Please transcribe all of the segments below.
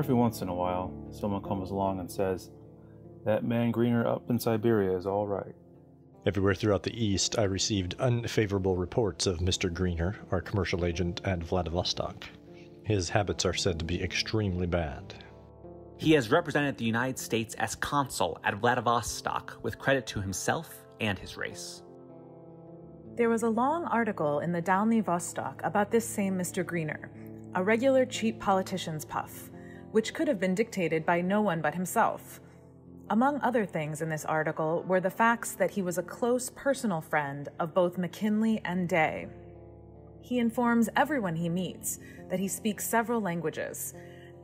Every once in a while, someone comes along and says, "That man Greener up in Siberia is all right." Everywhere throughout the East, I received unfavorable reports of Mr. Greener, our commercial agent at Vladivostok. His habits are said to be extremely bad. He has represented the United States as consul at Vladivostok, with credit to himself and his race. There was a long article in the Dalny Vostok about this same Mr. Greener, a regular cheap politician's puff, which could have been dictated by no one but himself. Among other things in this article were the facts that he was a close personal friend of both McKinley and Day. He informs everyone he meets that he speaks several languages,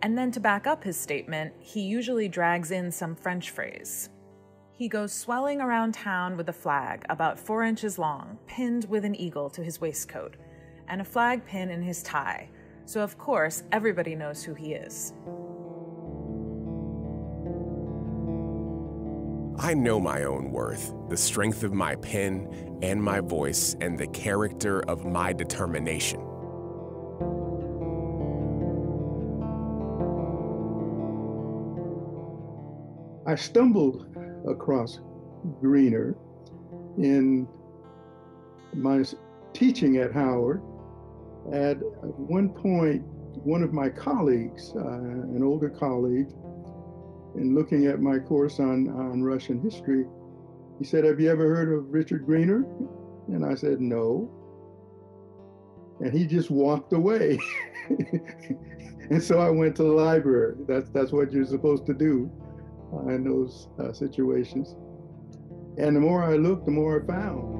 and then to back up his statement, he usually drags in some French phrase. He goes swelling around town with a flag about 4 inches long, pinned with an eagle to his waistcoat, and a flag pin in his tie, so of course everybody knows who he is. I know my own worth, the strength of my pen and my voice, and the character of my determination. I stumbled across Greener in my teaching at Howard. At one point, one of my colleagues, an older colleague, in looking at my course on Russian history, he said, "Have you ever heard of Richard Greener?" And I said, "No." And he just walked away. And so I went to the library. That's what you're supposed to do in those situations. And the more I looked, the more I found.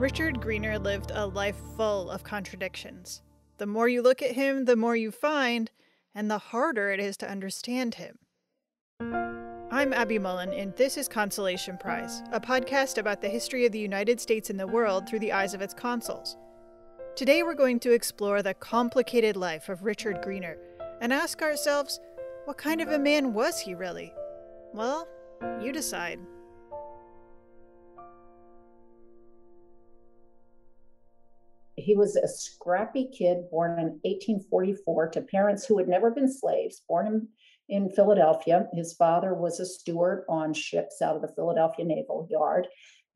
Richard Greener lived a life full of contradictions. The more you look at him, the more you find, and the harder it is to understand him. I'm Abby Mullen, and this is Consolation Prize, a podcast about the history of the United States and the world through the eyes of its consuls. Today we're going to explore the complicated life of Richard Greener and ask ourselves, what kind of a man was he really? Well, you decide. He was a scrappy kid born in 1844 to parents who had never been slaves, born in Philadelphia. His father was a steward on ships out of the Philadelphia Naval Yard.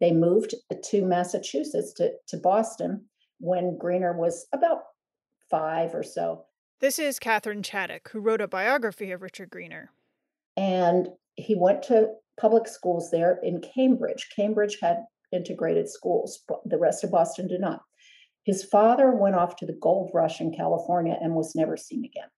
They moved to Massachusetts, to Boston, when Greener was about 5 or so. This is Catherine Chaddock, who wrote a biography of Richard Greener. And he went to public schools there in Cambridge. Cambridge had integrated schools, but the rest of Boston did not. His father went off to the gold rush in California and was never seen again.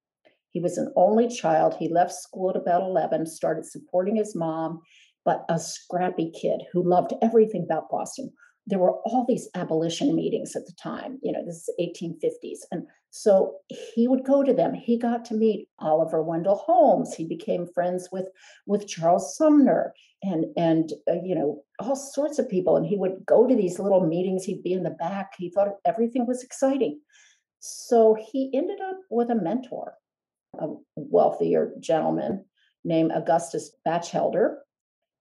He was an only child. He left school at about 11, started supporting his mom, but a scrappy kid who loved everything about Boston. There were all these abolition meetings at the time, you know, this is 1850s. And so he would go to them. He got to meet Oliver Wendell Holmes. He became friends with Charles Sumner and you know, all sorts of people. And he would go to these little meetings. He'd be in the back. He thought everything was exciting. So he ended up with a mentor, a wealthier gentleman named Augustus Batchelder.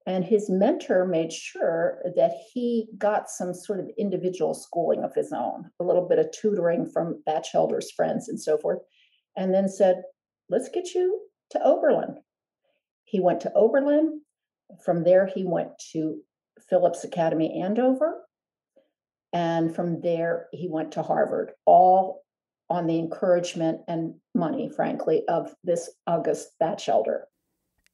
And his mentor made sure that he got some sort of individual schooling of his own, a little bit of tutoring from Batchelder's friends and so forth, and then said, "Let's get you to Oberlin." He went to Oberlin. From there, he went to Phillips Academy Andover. And from there, he went to Harvard, all on the encouragement and money, frankly, of this August Batchelder.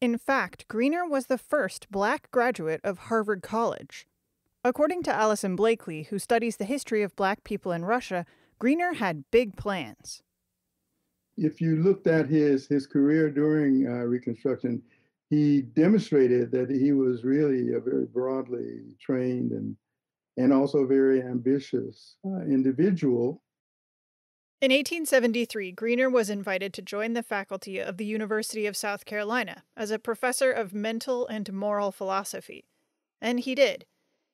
In fact, Greener was the first Black graduate of Harvard College. According to Allison Blakely, who studies the history of Black people in Russia, Greener had big plans. If you looked at his career during Reconstruction, he demonstrated that he was really a very broadly trained and also very ambitious individual. In 1873, Greener was invited to join the faculty of the University of South Carolina as a professor of mental and moral philosophy. And he did.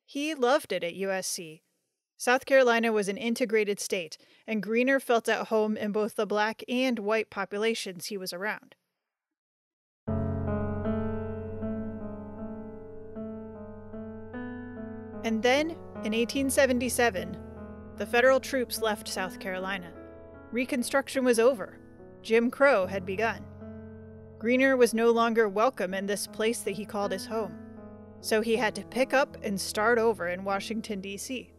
He loved it at USC. South Carolina was an integrated state, and Greener felt at home in both the Black and white populations he was around. And then, in 1877, The Federal troops left South Carolina. Reconstruction was over. Jim Crow had begun. Greener was no longer welcome in this place that he called his home, so he had to pick up and start over in Washington, D.C.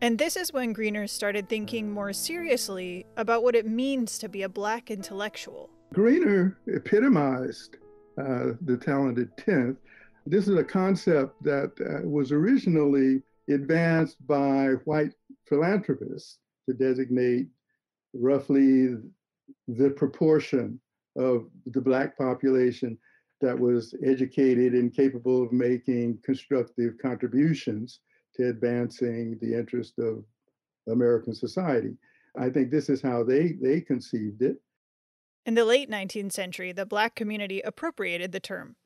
And this is when Greener started thinking more seriously about what it means to be a Black intellectual. Greener epitomized the talented tenth. This is a concept that was originally advanced by white philanthropists to designate roughly the proportion of the Black population that was educated and capable of making constructive contributions to advancing the interest of American society. I think this is how they conceived it. In the late 19th century, the Black community appropriated the term.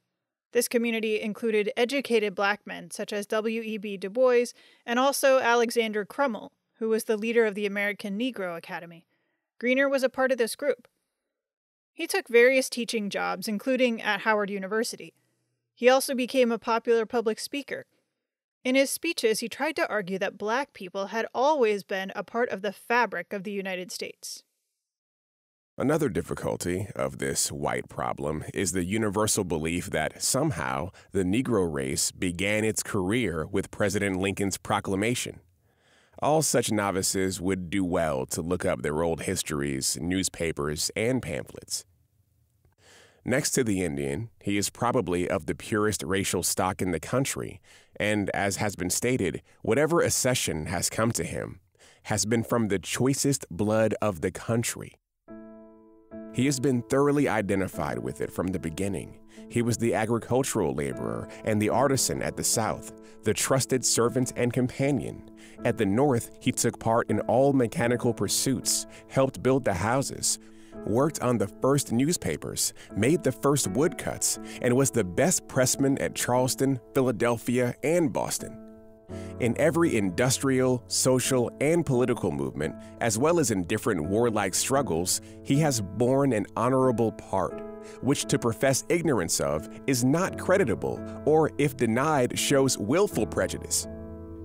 This community included educated Black men such as W.E.B. Du Bois and also Alexander Crummell, who was the leader of the American Negro Academy. Greener was a part of this group. He took various teaching jobs, including at Howard University. He also became a popular public speaker. In his speeches, he tried to argue that Black people had always been a part of the fabric of the United States. Another difficulty of this white problem is the universal belief that somehow the Negro race began its career with President Lincoln's proclamation. All such novices would do well to look up their old histories, newspapers, and pamphlets. Next to the Indian, he is probably of the purest racial stock in the country, and as has been stated, whatever accession has come to him has been from the choicest blood of the country. He has been thoroughly identified with it from the beginning. He was the agricultural laborer and the artisan at the South, the trusted servant and companion. At the North, he took part in all mechanical pursuits, helped build the houses, worked on the first newspapers, made the first woodcuts, and was the best pressman at Charleston, Philadelphia, and Boston. In every industrial, social, and political movement, as well as in different warlike struggles, he has borne an honorable part, which to profess ignorance of is not creditable, or if denied, shows willful prejudice.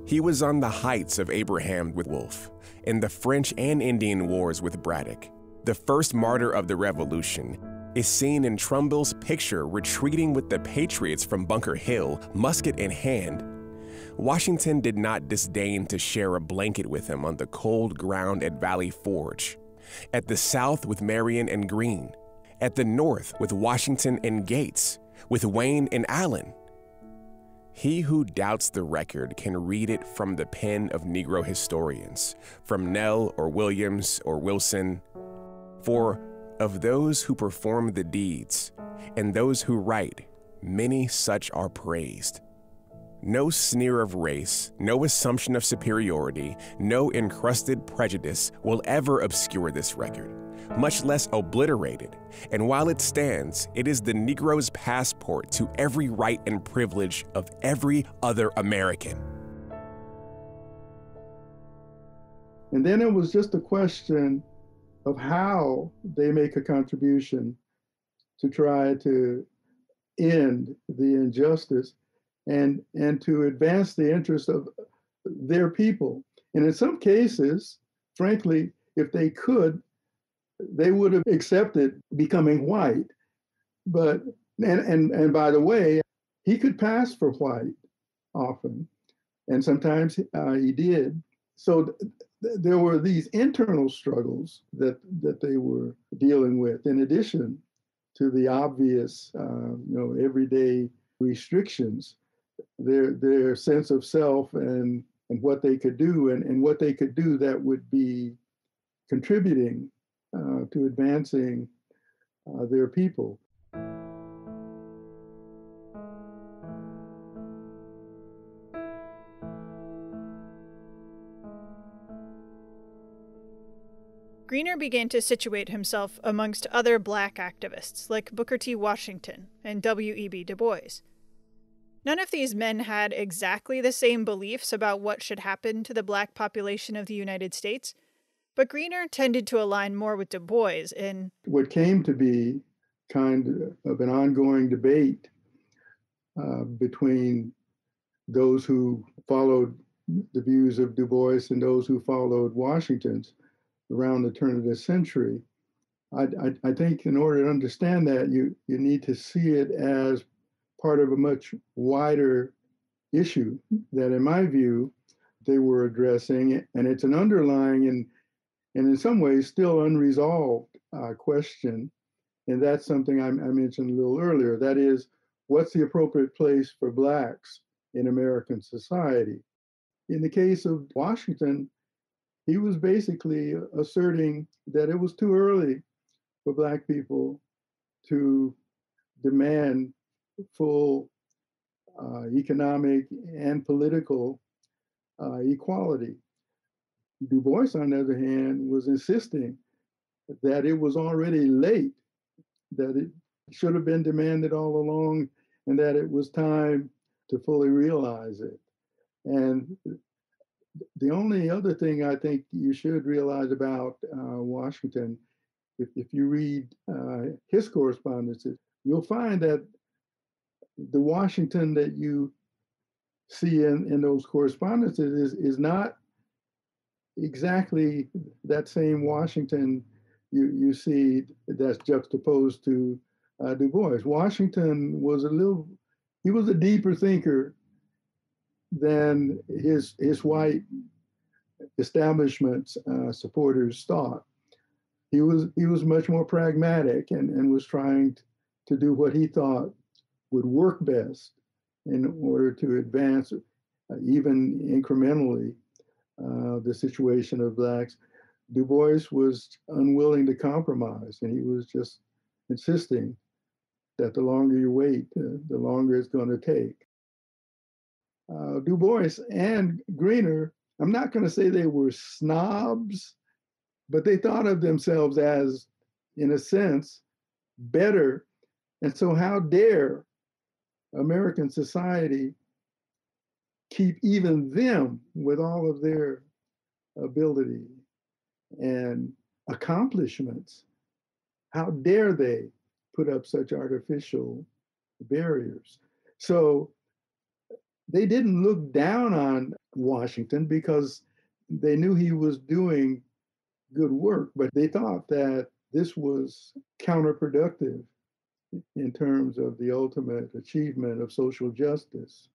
He was on the heights of Abraham with Wolfe, in the French and Indian Wars with Braddock, the first martyr of the Revolution, is seen in Trumbull's picture retreating with the Patriots from Bunker Hill, musket in hand. Washington did not disdain to share a blanket with him on the cold ground at Valley Forge, at the South with Marion and Greene, at the North with Washington and Gates, with Wayne and Allen. He who doubts the record can read it from the pen of Negro historians, from Nell or Williams or Wilson. For of those who perform the deeds and those who write, many such are praised. No sneer of race, no assumption of superiority, no encrusted prejudice will ever obscure this record, much less obliterate it. And while it stands, it is the Negro's passport to every right and privilege of every other American. And then it was just a question of how they make a contribution to try to end the injustice and to advance the interests of their people. And in some cases, frankly, if they could, they would have accepted becoming white. But, and by the way, he could pass for white often, and sometimes he did. So there were these internal struggles that they were dealing with, in addition to the obvious, everyday restrictions. Their sense of self and what they could do and what they could do that would be contributing to advancing their people. Greener began to situate himself amongst other Black activists like Booker T. Washington and W.E.B. Du Bois. None of these men had exactly the same beliefs about what should happen to the Black population of the United States, but Greener tended to align more with Du Bois in what came to be kind of an ongoing debate between those who followed the views of Du Bois and those who followed Washington's around the turn of the century. I think in order to understand that, you need to see it as part of a much wider issue that, in my view, they were addressing. And it's an underlying and in some ways still unresolved question. And that's something I mentioned a little earlier. That is, what's the appropriate place for Blacks in American society? In the case of Washington, he was basically asserting that it was too early for Black people to demand full economic and political equality. Du Bois, on the other hand, was insisting that it was already late, that it should have been demanded all along, and that it was time to fully realize it. And the only other thing I think you should realize about Washington, if you read his correspondences, you'll find that the Washington that you see in those correspondences is not exactly that same Washington you see that's juxtaposed to Du Bois. Washington was he was a deeper thinker than his white establishment's supporters thought. He was much more pragmatic and was trying to do what he thought would work best in order to advance, even incrementally, the situation of Blacks. Du Bois was unwilling to compromise, and he was just insisting that the longer you wait, the longer it's going to take. Du Bois and Greener, I'm not going to say they were snobs, but they thought of themselves as, in a sense, better. And so how dare American society keep even them with all of their ability and accomplishments? How dare they put up such artificial barriers? So they didn't look down on Washington because they knew he was doing good work, but they thought that this was counterproductive in terms of the ultimate achievement of social justice.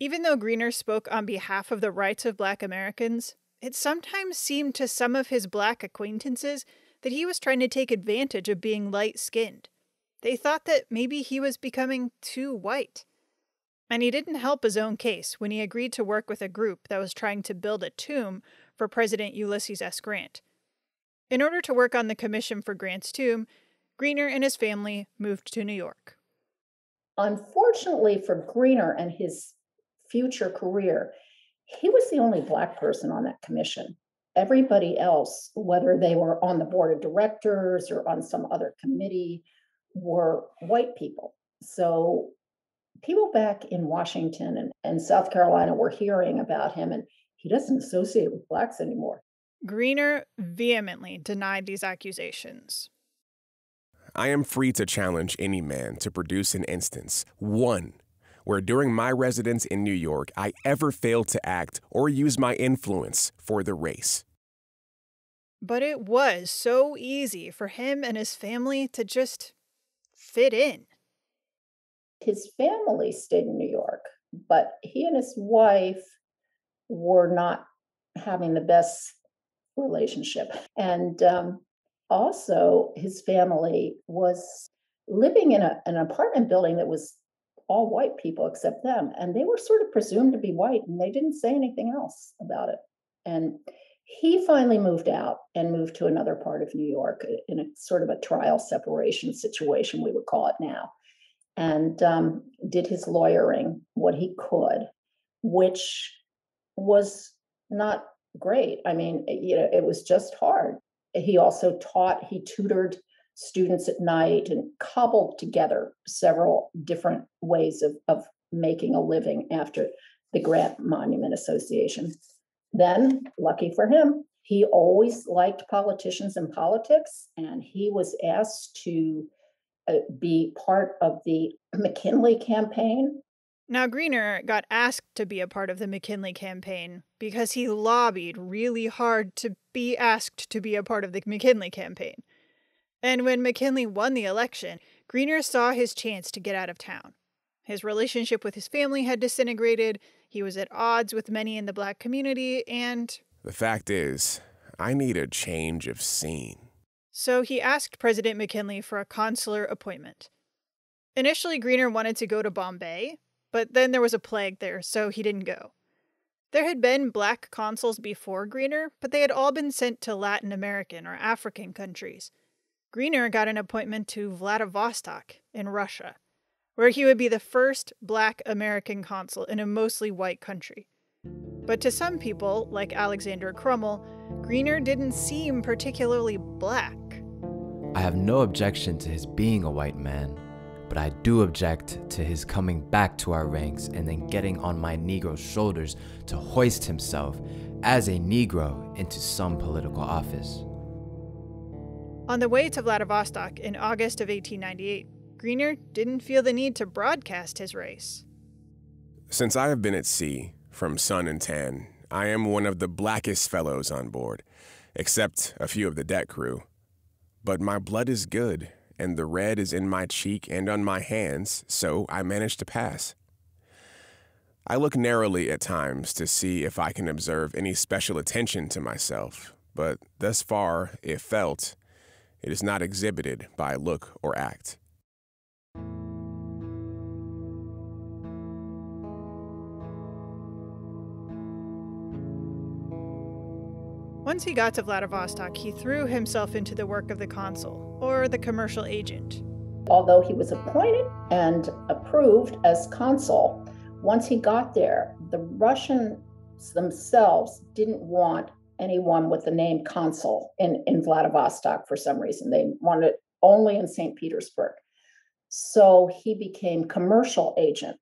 Even though Greener spoke on behalf of the rights of Black Americans, it sometimes seemed to some of his Black acquaintances that he was trying to take advantage of being light-skinned. They thought that maybe he was becoming too white. And he didn't help his own case when he agreed to work with a group that was trying to build a tomb for President Ulysses S. Grant. In order to work on the commission for Grant's tomb, Greener and his family moved to New York. Unfortunately for Greener and his future career, he was the only Black person on that commission. Everybody else, whether they were on the board of directors or on some other committee, were white people. So people back in Washington and South Carolina were hearing about him, and he doesn't associate with Blacks anymore. Greener vehemently denied these accusations. I am free to challenge any man to produce an instance, one, where during my residence in New York, I ever failed to act or use my influence for the race. But it was so easy for him and his family to just fit in. His family stayed in New York, but he and his wife were not having the best relationship. And also, his family was living in an apartment building that was all white people except them. And they were sort of presumed to be white, and they didn't say anything else about it. And he finally moved out and moved to another part of New York in a sort of a trial separation situation, we would call it now, and did his lawyering, what he could, which was not great. I mean, you know, it was just hard. He also taught, he tutored students at night and cobbled together several different ways of making a living after the Grant Monument Association. Then, lucky for him, he always liked politicians and politics, and he was asked to be part of the McKinley campaign Now, Greener got asked to be a part of the McKinley campaign because he lobbied really hard to be asked to be a part of the McKinley campaign. And when McKinley won the election, Greener saw his chance to get out of town. His relationship with his family had disintegrated, he was at odds with many in the black community, and... The fact is, I need a change of scene. So he asked President McKinley for a consular appointment. Initially, Greener wanted to go to Bombay, but then there was a plague there, so he didn't go. There had been black consuls before Greener, but they had all been sent to Latin American or African countries. Greener got an appointment to Vladivostok in Russia, where he would be the first black American consul in a mostly white country. But to some people, like Alexander Crummell, Greener didn't seem particularly black. I have no objection to his being a white man, but I do object to his coming back to our ranks and then getting on my Negro's shoulders to hoist himself, as a Negro, into some political office. On the way to Vladivostok in August of 1898, Greener didn't feel the need to broadcast his race. Since I have been at sea, from sun and tan, I am one of the blackest fellows on board, except a few of the deck crew. But my blood is good, and the red is in my cheek and on my hands, so I manage to pass. I look narrowly at times to see if I can observe any special attention to myself, but thus far, if felt, it is not exhibited by look or act. Once he got to Vladivostok, he threw himself into the work of the consul, or the commercial agent. Although he was appointed and approved as consul, once he got there, the Russians themselves didn't want anyone with the name consul in Vladivostok for some reason. They wanted it only in St. Petersburg. So he became commercial agent.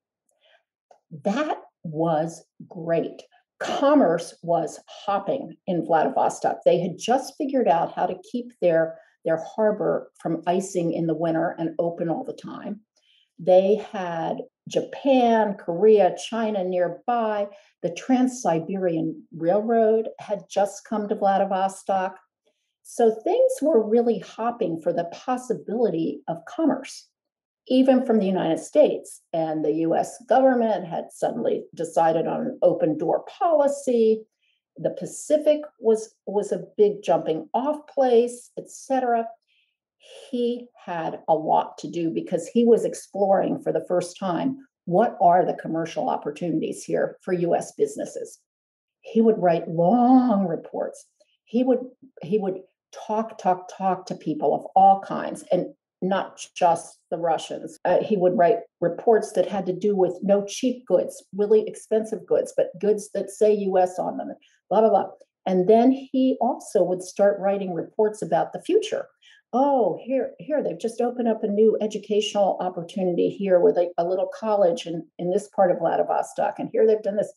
That was great. Commerce was hopping in Vladivostok. They had just figured out how to keep their harbor from icing in the winter and open all the time. They had Japan, Korea, China nearby. The Trans-Siberian Railroad had just come to Vladivostok. So things were really hopping for the possibility of commerce, even from the United States. And the US government had suddenly decided on an open door policy. The Pacific was a big jumping off place, etc. He had a lot to do because he was exploring for the first time, what are the commercial opportunities here for US businesses? He would write long reports. He would talk to people of all kinds, and not just the Russians. He would write reports that had to do with no cheap goods, really expensive goods, but goods that say US on them, blah, blah, blah. And then he also would start writing reports about the future. Oh, here, they've just opened up a new educational opportunity here with a little college in this part of Vladivostok. And here they've done this.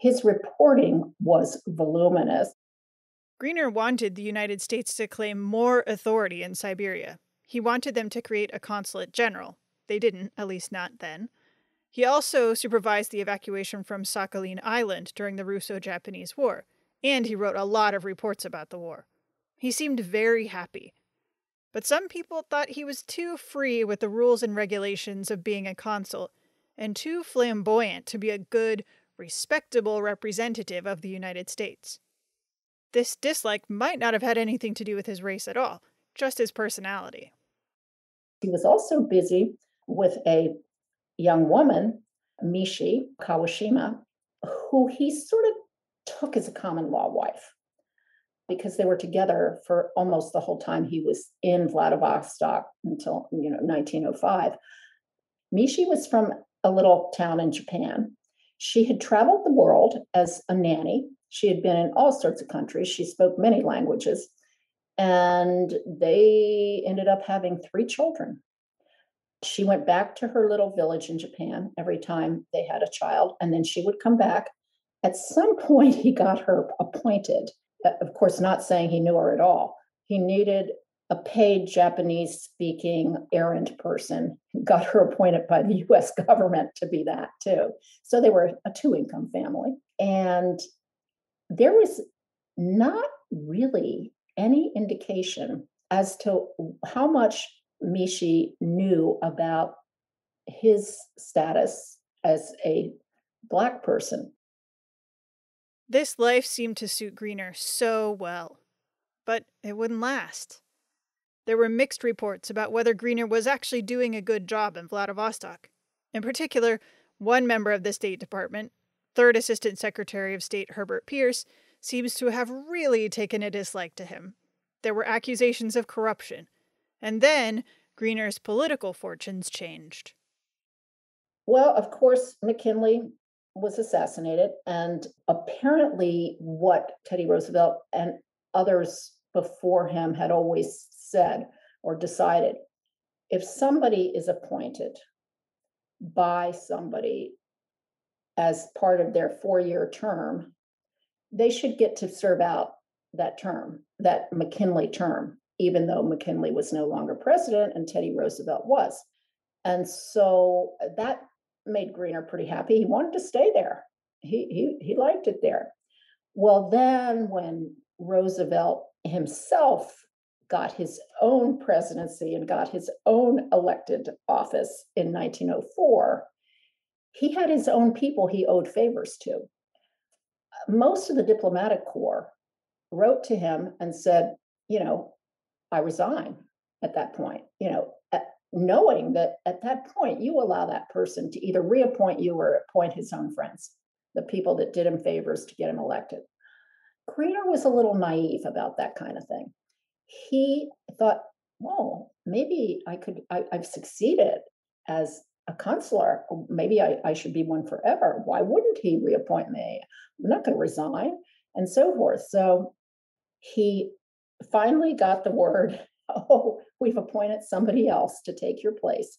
His reporting was voluminous. Greener wanted the United States to claim more authority in Siberia. He wanted them to create a consulate general. They didn't, at least not then. He also supervised the evacuation from Sakhalin Island during the Russo-Japanese War, and he wrote a lot of reports about the war. He seemed very happy. But some people thought he was too free with the rules and regulations of being a consul, and too flamboyant to be a good, respectable representative of the United States. This dislike might not have had anything to do with his race at all, just his personality. He was also busy with a young woman, Mishi Kawashima, who he sort of took as a common law wife because they were together for almost the whole time he was in Vladivostok until 1905. Mishi was from a little town in Japan. She had traveled the world as a nanny. She had been in all sorts of countries. She spoke many languages. And they ended up having 3 children. She went back to her little village in Japan every time they had a child, and then she would come back. At some point, he got her appointed. Of course, not saying he knew her at all. He needed a paid Japanese-speaking errand person, got her appointed by the U.S. government to be that too. So they were a two-income family. And there was not really any indication as to how much Mishi knew about his status as a Black person. This life seemed to suit Greener so well, but it wouldn't last. There were mixed reports about whether Greener was actually doing a good job in Vladivostok. In particular, one member of the State Department, Third Assistant Secretary of State Herbert Pierce, seems to have really taken a dislike to him. There were accusations of corruption. And then, Greener's political fortunes changed. Well, of course, McKinley was assassinated, and apparently what Teddy Roosevelt and others before him had always said or decided, if somebody is appointed by somebody as part of their four-year term, they should get to serve out that term, that McKinley term, even though McKinley was no longer president and Teddy Roosevelt was. And so that made Greener pretty happy. He wanted to stay there. He liked it there. Well, then when Roosevelt himself got his own presidency and got his own elected office in 1904, he had his own people he owed favors to. Most of the diplomatic corps wrote to him and said, you know, I resign at that point, you know, knowing that at that point, you allow that person to either reappoint you or appoint his own friends, the people that did him favors to get him elected. Greener was a little naive about that kind of thing. He thought, well, maybe I've succeeded as a consular. Maybe I should be one forever. Why wouldn't he reappoint me? I'm not going to resign, and so forth. So he finally got the word, oh, we've appointed somebody else to take your place.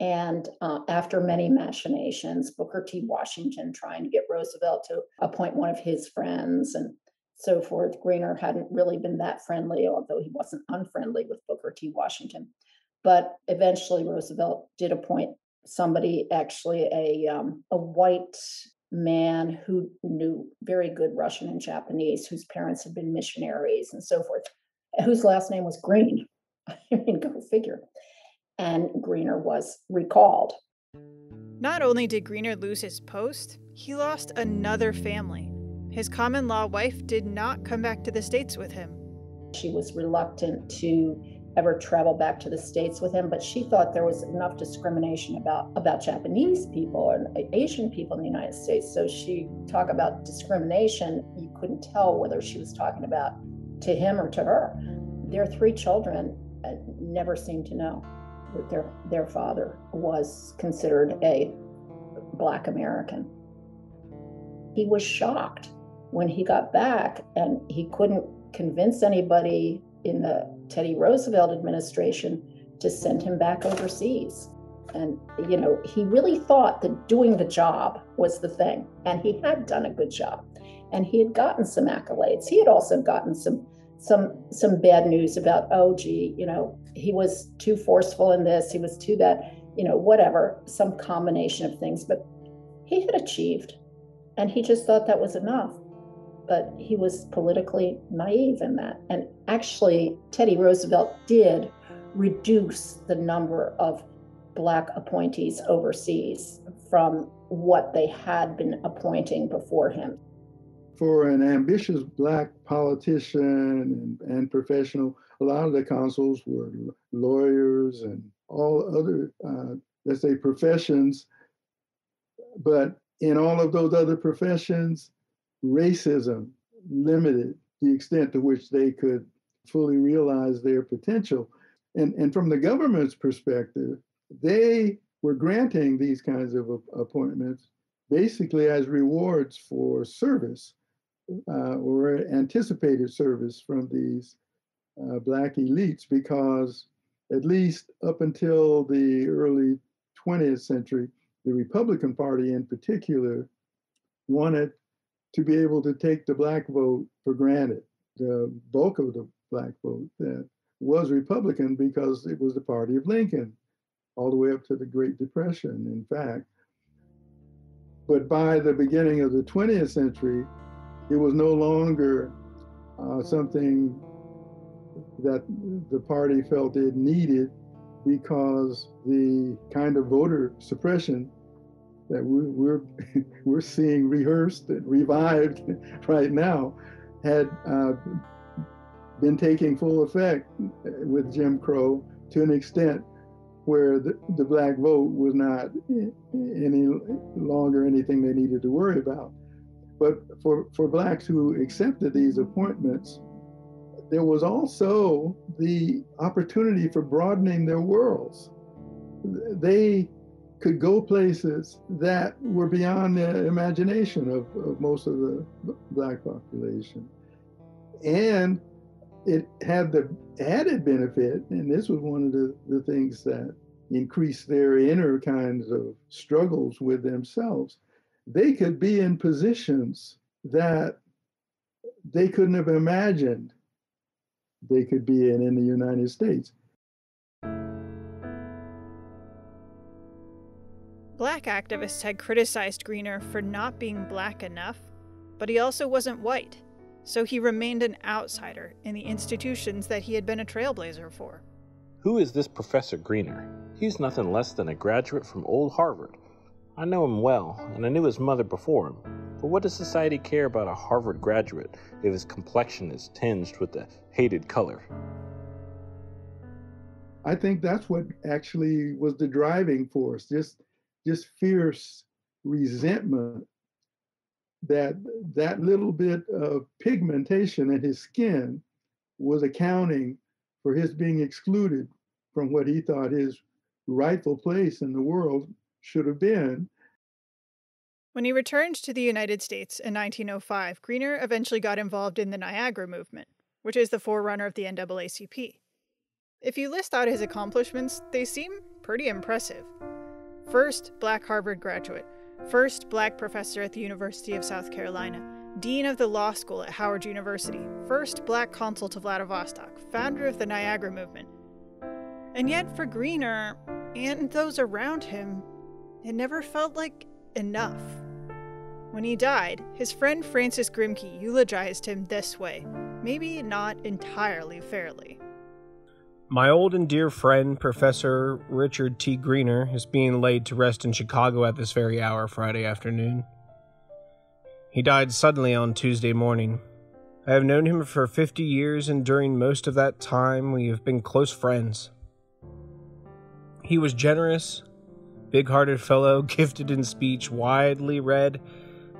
And after many machinations, Booker T. Washington trying to get Roosevelt to appoint one of his friends and so forth. Greener hadn't really been that friendly, although he wasn't unfriendly with Booker T. Washington. But eventually Roosevelt did appoint somebody, actually a white man who knew very good Russian and Japanese, whose parents had been missionaries and so forth, whose last name was Green. I mean, go figure. And Greener was recalled. Not only did Greener lose his post, he lost another family. His common-law wife did not come back to the States with him. She was reluctant to ever travel back to the States with him, but she thought there was enough discrimination about Japanese people and Asian people in the United States. So she talked about discrimination. You couldn't tell whether she was talking about to him or to her. Their three children never seemed to know that their father was considered a Black American. He was shocked when he got back, and he couldn't convince anybody in the Teddy Roosevelt administration to send him back overseas. And, you know, he really thought that doing the job was the thing. And he had done a good job. And he had gotten some accolades. He had also gotten some bad news about, oh, gee, you know, he was too forceful in this, he was too that, you know, whatever, some combination of things. But he had achieved, and he just thought that was enough. But he was politically naive in that. And actually, Teddy Roosevelt did reduce the number of Black appointees overseas from what they had been appointing before him. For an ambitious Black politician and professional, a lot of the consuls were lawyers and all other, let's say, professions. But in all of those other professions, racism limited the extent to which they could fully realize their potential. And from the government's perspective, they were granting these kinds of appointments basically as rewards for service or anticipated service from these Black elites, because at least up until the early 20th century, the Republican Party in particular wanted to be able to take the Black vote for granted, the bulk of the Black vote that was Republican because it was the party of Lincoln, all the way up to the Great Depression, in fact. But by the beginning of the 20th century, it was no longer something that the party felt it needed, because the kind of voter suppression that we're seeing rehearsed and revived right now had been taking full effect with Jim Crow to an extent where the black vote was not any longer anything they needed to worry about. But for blacks who accepted these appointments, there was also the opportunity for broadening their worlds. They could go places that were beyond the imagination of most of the black population. And it had the added benefit, and this was one of the things that increased their inner kinds of struggles with themselves, they could be in positions that they couldn't have imagined they could be in the United States. Black activists had criticized Greener for not being black enough, but he also wasn't white. So he remained an outsider in the institutions that he had been a trailblazer for. Who is this Professor Greener? He's nothing less than a graduate from old Harvard. I know him well, and I knew his mother before him. But what does society care about a Harvard graduate if his complexion is tinged with the hated color? I think that's what actually was the driving force, just fierce resentment that little bit of pigmentation in his skin was accounting for his being excluded from what he thought his rightful place in the world should have been. When he returned to the United States in 1905, Greener eventually got involved in the Niagara Movement, which is the forerunner of the NAACP. If you list out his accomplishments, they seem pretty impressive. First black Harvard graduate, first black professor at the University of South Carolina, dean of the law school at Howard University, first black consul to Vladivostok, founder of the Niagara Movement. And yet for Greener, and those around him, it never felt like enough. When he died, his friend Francis Grimke eulogized him this way, maybe not entirely fairly. My old and dear friend, Professor Richard T. Greener, is being laid to rest in Chicago at this very hour Friday afternoon. He died suddenly on Tuesday morning. I have known him for 50 years, and during most of that time, we have been close friends. He was generous, big-hearted fellow, gifted in speech, widely read,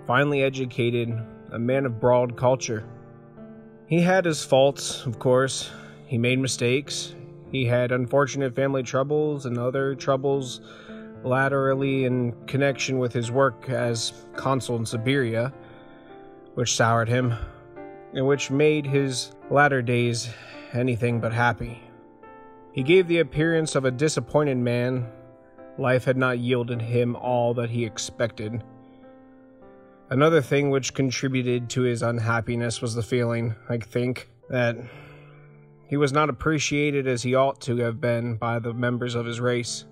finely educated, a man of broad culture. He had his faults, of course. He made mistakes. He had unfortunate family troubles and other troubles laterally in connection with his work as consul in Siberia, which soured him, and which made his latter days anything but happy. He gave the appearance of a disappointed man. Life had not yielded him all that he expected. Another thing which contributed to his unhappiness was the feeling, I think, that he was not appreciated as he ought to have been by the members of his race.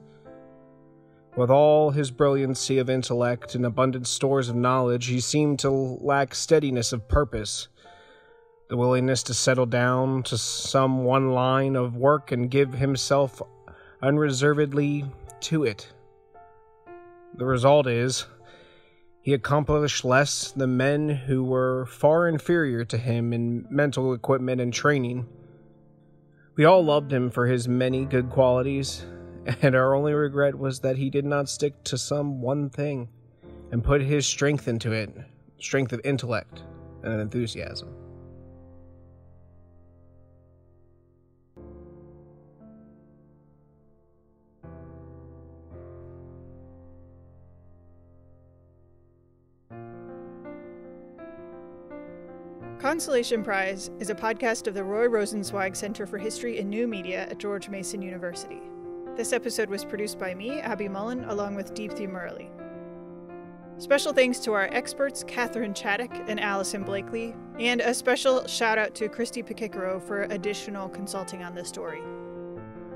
With all his brilliancy of intellect and abundant stores of knowledge, he seemed to lack steadiness of purpose, the willingness to settle down to some one line of work and give himself unreservedly to it. The result is, he accomplished less than men who were far inferior to him in mental equipment and training. We all loved him for his many good qualities, and our only regret was that he did not stick to some one thing and put his strength into it, strength of intellect and enthusiasm. Consolation Prize is a podcast of the Roy Rosenzweig Center for History and New Media at George Mason University. This episode was produced by me, Abby Mullen, along with Deepthi Murali. Special thanks to our experts, Catherine Chaddock and Allison Blakely, and a special shout out to Christy Picicaro for additional consulting on this story.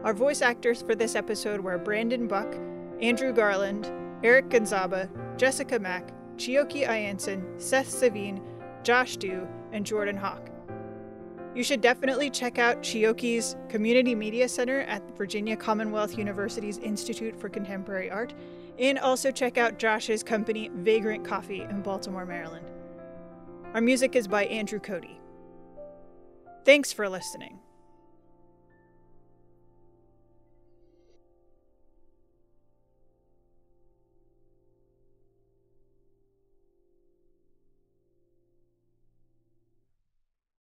Our voice actors for this episode were Brandon Buck, Andrew Garland, Eric Gonzaba, Jessica Mack, Chioki Ianson, Seth Savine, Josh Dew, and Jordan Hawk. You should definitely check out Chioki's Community Media Center at the Virginia Commonwealth University's Institute for Contemporary Art, and also check out Josh's company Vagrant Coffee in Baltimore, Maryland. Our music is by Andrew Cody. Thanks for listening.